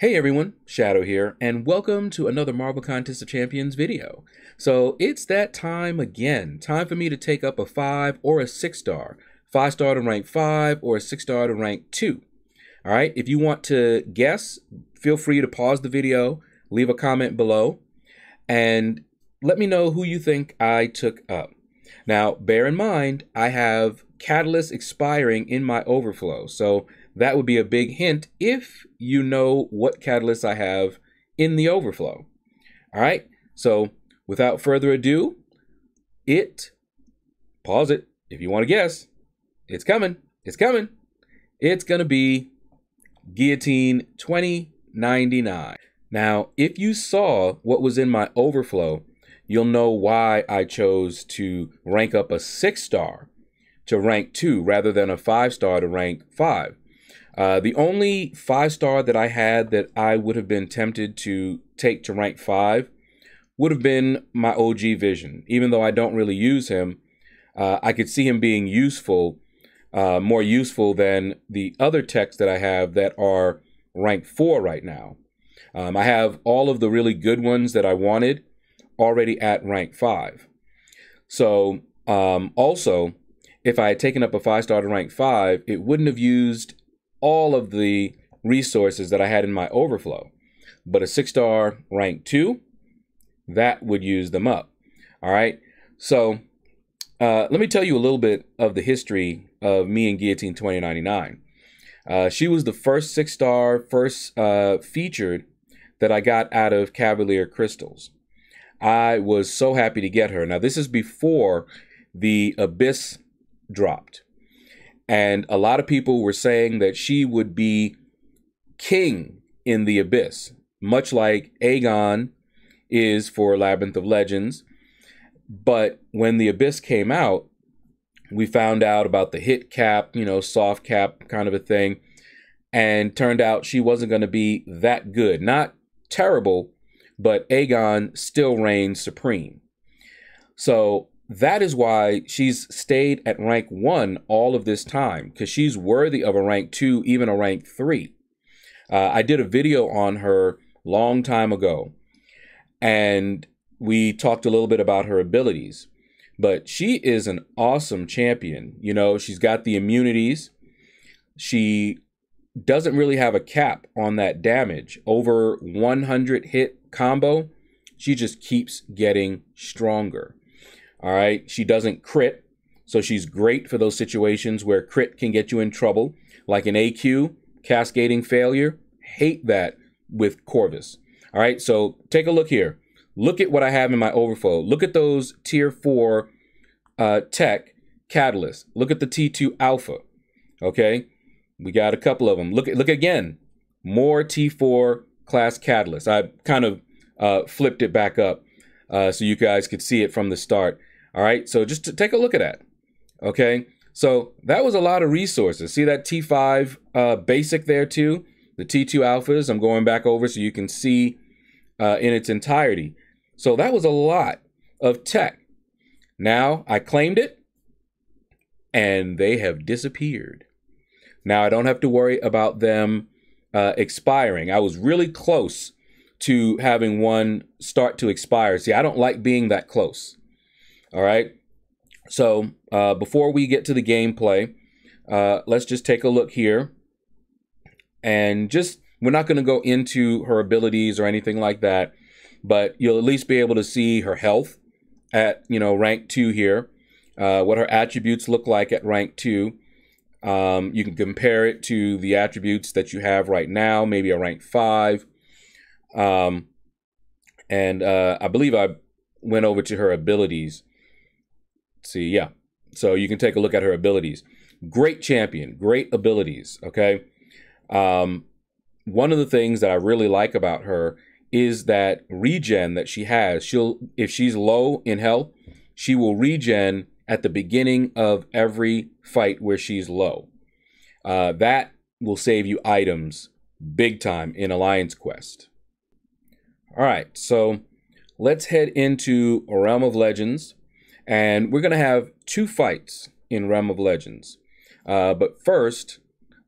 Hey everyone, Shadow here, and welcome to another Marvel Contest of Champions video. So it's that time again, time for me to take up a 5 or a 6 star. 5 star to rank 5 or a 6 star to rank 2. Alright, if you want to guess, feel free to pause the video, leave a comment below, and let me know who you think I took up. Now, bear in mind, I have Catalyst expiring in my overflow, so that would be a big hint if you know what catalysts I have in the overflow. All right, so without further ado, pause it if you want to guess. It's coming, it's coming. It's gonna be Guillotine 2099. Now, if you saw what was in my overflow, you'll know why I chose to rank up a 6 star to rank 2 rather than a 5 star to rank 5. The only 5 star that I had that I would have been tempted to take to rank 5 would have been my OG Vision. Even though I don't really use him, I could see him being useful, more useful than the other techs that I have that are rank 4 right now. I have all of the really good ones that I wanted already at rank 5. So also, if I had taken up a 5 star to rank 5, it wouldn't have used all of the resources that I had in my overflow, but a 6 star rank 2, that would use them up. All right, so let me tell you a little bit of the history of me and Guillotine 2099. She was the first 6 star, first featured that I got out of Cavalier Crystals. I was so happy to get her. Now this is before the Abyss dropped. And a lot of people were saying that she would be king in the Abyss, much like Aegon is for Labyrinth of Legends. But when the Abyss came out, we found out about the hit cap, you know, soft cap kind of a thing. And turned out she wasn't going to be that good. Not terrible, but Aegon still reigns supreme. So that is why she's stayed at rank 1 all of this time, because she's worthy of a rank 2, even a rank 3. I did a video on her long time ago, and we talked a little bit about her abilities. But she is an awesome champion. You know, she's got the immunities. She doesn't really have a cap on that damage. Over 100 hit combo, she just keeps getting stronger. All right, she doesn't crit, so she's great for those situations where crit can get you in trouble, like an AQ, Cascading Failure. Hate that with Corvus. All right, so take a look here. Look at what I have in my overflow. Look at those tier 4 tech catalysts. Look at the T2 alpha, okay? We got a couple of them. Look again, more T4 class catalysts. I kind of flipped it back up so you guys could see it from the start. All right, so just to take a look at that, okay? So that was a lot of resources. See that T5 basic there too? The T2 alphas, I'm going back over so you can see in its entirety. So that was a lot of tech. Now I claimed it and they have disappeared. Now I don't have to worry about them expiring. I was really close to having one start to expire. See, I don't like being that close. All right, so before we get to the gameplay, let's just take a look here. And just, we're not gonna go into her abilities or anything like that, but you'll at least be able to see her health at, you know, rank 2 here, what her attributes look like at rank 2. You can compare it to the attributes that you have right now, maybe a rank 5. I believe I went over to her abilities. See, yeah. So you can take a look at her abilities. Great champion, great abilities, okay? One of the things that I really like about her is that regen that she has. If she's low in health, she will regen at the beginning of every fight where she's low. That will save you items big time in Alliance Quest. All right, so let's head into Realm of Legends, and we're going to have 2 fights in Realm of Legends. But first,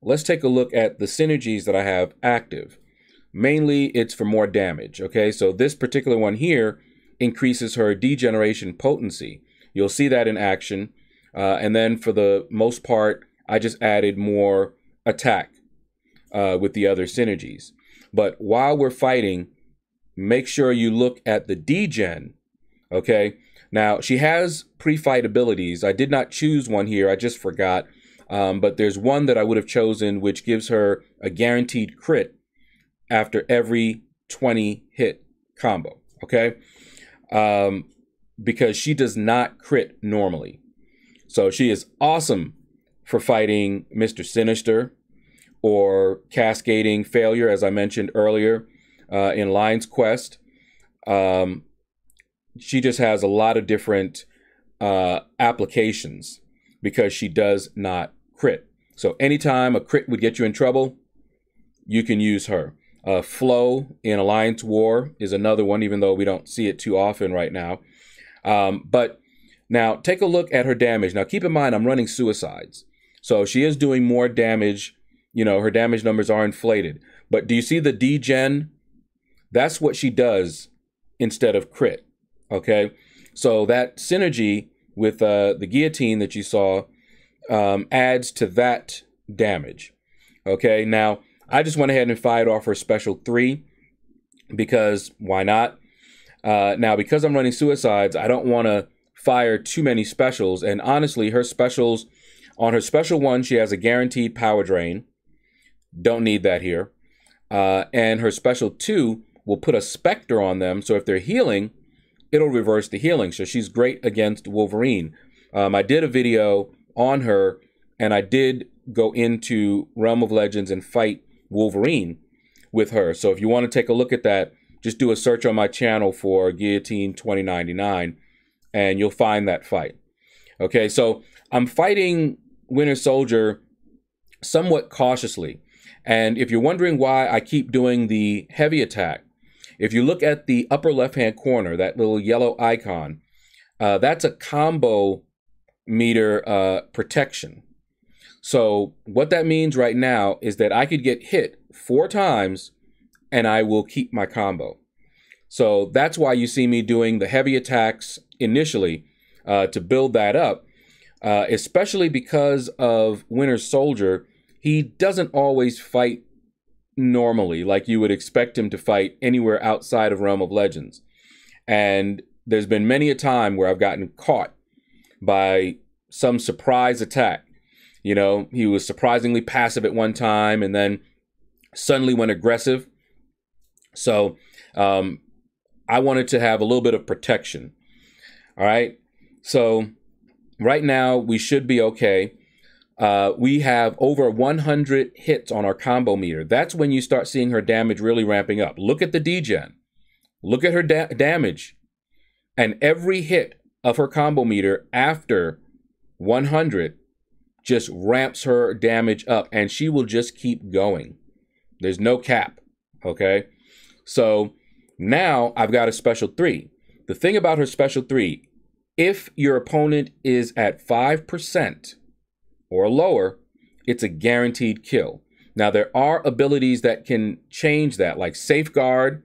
let's take a look at the synergies that I have active. Mainly, it's for more damage, okay? So this particular one here increases her degeneration potency. You'll see that in action. And then for the most part, I just added more attack with the other synergies. But while we're fighting, make sure you look at the degen, okay? Now, she has pre-fight abilities. I did not choose one here. I just forgot. But there's one that I would have chosen, which gives her a guaranteed crit after every 20-hit combo, okay? Because she does not crit normally. So she is awesome for fighting Mr. Sinister or Cascading Failure, as I mentioned earlier, in Alliance Quest. She just has a lot of different applications because she does not crit. So anytime a crit would get you in trouble, you can use her. Flow in Alliance War is another one, even though we don't see it too often right now. But now take a look at her damage. Now keep in mind, I'm running suicides. So she is doing more damage. You know, her damage numbers are inflated. But do you see the degen? That's what she does instead of crit, okay? So that synergy with the guillotine that you saw adds to that damage, okay? Now, I just went ahead and fired off her special 3 because why not? Now, because I'm running suicides, I don't want to fire too many specials. And honestly, her specials, on her special 1, she has a guaranteed power drain. Don't need that here. And her special 2 will put a specter on them. So if they're healing, it'll reverse the healing. So she's great against Wolverine. I did a video on her, and I did go into Realm of Legends and fight Wolverine with her. So if you want to take a look at that, just do a search on my channel for Guillotine 2099 and you'll find that fight. Okay, so I'm fighting Winter Soldier somewhat cautiously. And if you're wondering why I keep doing the heavy attack, if you look at the upper left-hand corner, that little yellow icon, that's a combo meter protection. So what that means right now is that I could get hit 4 times and I will keep my combo. So that's why you see me doing the heavy attacks initially to build that up, especially because of Winter Soldier. He doesn't always fight normally like you would expect him to fight anywhere outside of Realm of Legends. And there's been many a time where I've gotten caught by some surprise attack. You know, he was surprisingly passive at one time and then suddenly went aggressive. So I wanted to have a little bit of protection. All right. So right now we should be okay. We have over 100 hits on our combo meter. That's when you start seeing her damage really ramping up. Look at the degen. Look at her damage. And every hit of her combo meter after 100 just ramps her damage up, and she will just keep going. There's no cap, okay? So now I've got a special 3. The thing about her special 3, if your opponent is at 5% or lower, it's a guaranteed kill. Now, there are abilities that can change that, like Safeguard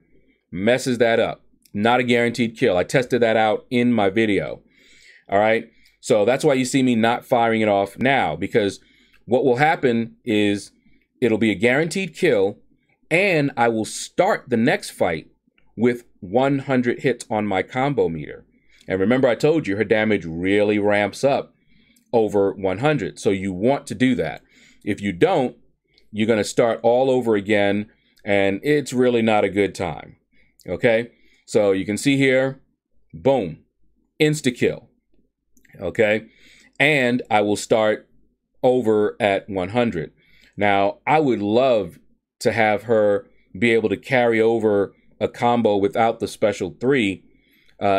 messes that up. Not a guaranteed kill. I tested that out in my video, all right? So that's why you see me not firing it off now, because what will happen is it'll be a guaranteed kill, and I will start the next fight with 100 hits on my combo meter. And remember, I told you her damage really ramps up over 100. So you want to do that. If you don't, you're going to start all over again, and it's really not a good time. Okay? So you can see here, boom, insta-kill. Okay, and I will start over at 100. Now, I would love to have her be able to carry over a combo without the special 3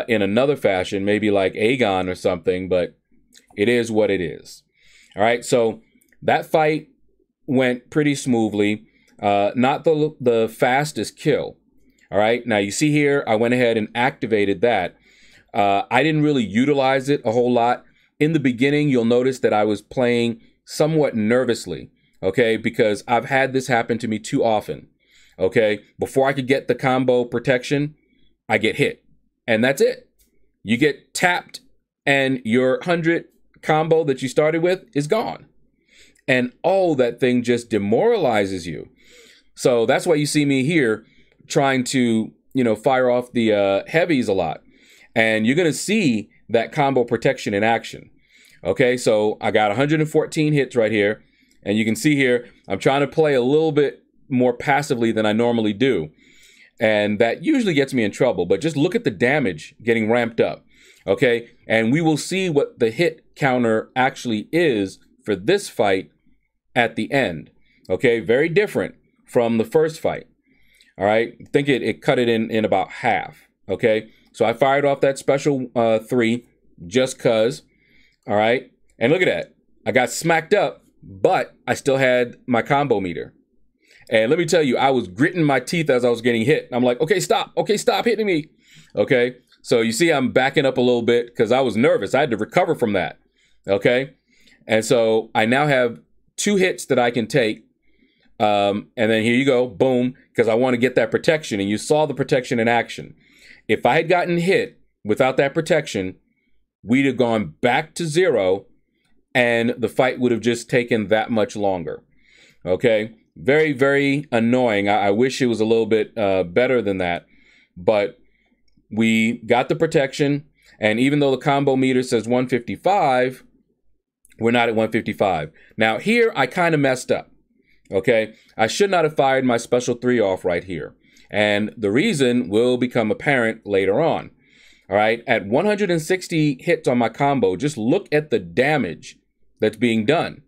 in another fashion, maybe like Aegon or something, but it is what it is. All right, so that fight went pretty smoothly. Not the fastest kill. All right, now you see here, I went ahead and activated that. I didn't really utilize it a whole lot. In the beginning, you'll notice that I was playing somewhat nervously, okay? Because I've had this happen to me too often. okay? Before I could get the combo protection, I get hit, and that's it. You get tapped, and your 100 combo that you started with is gone. And oh, that thing just demoralizes you. So that's why you see me here trying to, you know, fire off the heavies a lot. And you're going to see that combo protection in action. Okay, so I got 114 hits right here. And you can see here, I'm trying to play a little bit more passively than I normally do. And that usually gets me in trouble. But just look at the damage getting ramped up. Okay, and we will see what the hit counter actually is for this fight at the end. Okay, very different from the first fight. All right, I think it cut it in about half. Okay, so I fired off that special 3 just cuz. All right, and look at that. I got smacked up, but I still had my combo meter. And let me tell you, I was gritting my teeth as I was getting hit. I'm like, okay, stop hitting me. Okay, so you see I'm backing up a little bit because I was nervous. I had to recover from that, okay? And so I now have 2 hits that I can take. And then here you go, boom, because I want to get that protection. And you saw the protection in action. If I had gotten hit without that protection, we'd have gone back to 0, and the fight would have just taken that much longer, okay? Very, very annoying. I wish it was a little bit better than that, but we got the protection, and even though the combo meter says 155, we're not at 155. Now here, I kind of messed up, okay? I should not have fired my special 3 off right here, and the reason will become apparent later on. All right, at 160 hits on my combo, just look at the damage that's being done.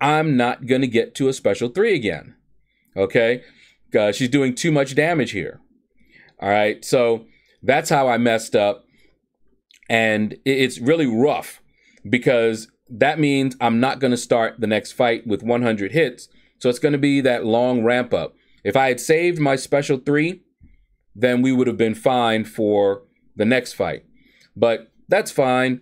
I'm not going to get to a special 3 again, okay? She's doing too much damage here. All right, so that's how I messed up. And it's really rough because that means I'm not going to start the next fight with 100 hits. So it's going to be that long ramp up. If I had saved my special 3, then we would have been fine for the next fight. But that's fine.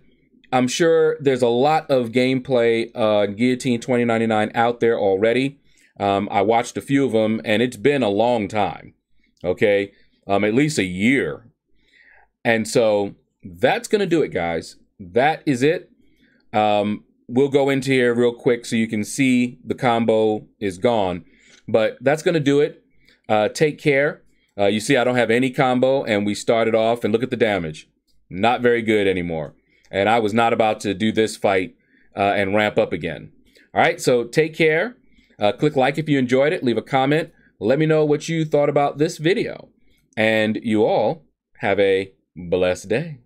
I'm sure there's a lot of gameplay Guillotine 2099 out there already. I watched a few of them, and it's been a long time, okay? At least a year. And so that's going to do it, guys. That is it. We'll go into here real quick so you can see the combo is gone. But that's going to do it. Take care. You see, I don't have any combo, and we started off, and look at the damage. Not very good anymore. And I was not about to do this fight and ramp up again. All right, so take care. Click like if you enjoyed it. Leave a comment. Let me know what you thought about this video. And you all have a blessed day.